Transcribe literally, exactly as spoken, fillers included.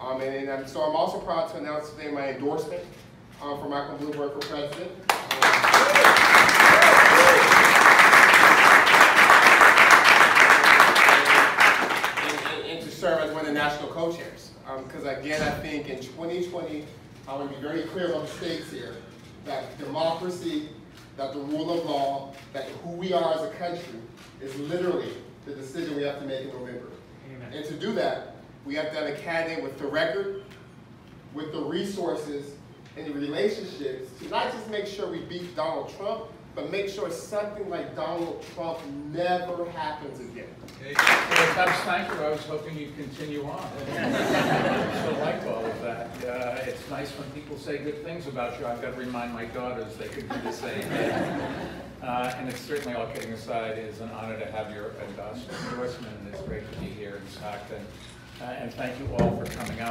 Um, and, and so I'm also proud to announce today my endorsement um, for Michael Bloomberg for president. Um, and, and to serve as one of the national co-chairs. Because um, again, I think in twenty twenty, I want to be very clear on the stakes here, that democracy, that the rule of law, that who we are as a country is literally the decision we have to make in November. Amen. And to do that, we have to have a candidate with the record, with the resources, and the relationships to not just make sure we beat Donald Trump, but make sure something like Donald Trump never happens again. Hey, that's Sniper. I was hoping you'd continue on. I still like all of that. Uh, it's nice when people say good things about you. I've got to remind my daughters they could do the same. Uh, and it's certainly, all kidding aside, is an honor to have your endorsement. It's great to be here in Stockton. Uh, and thank you all for coming out.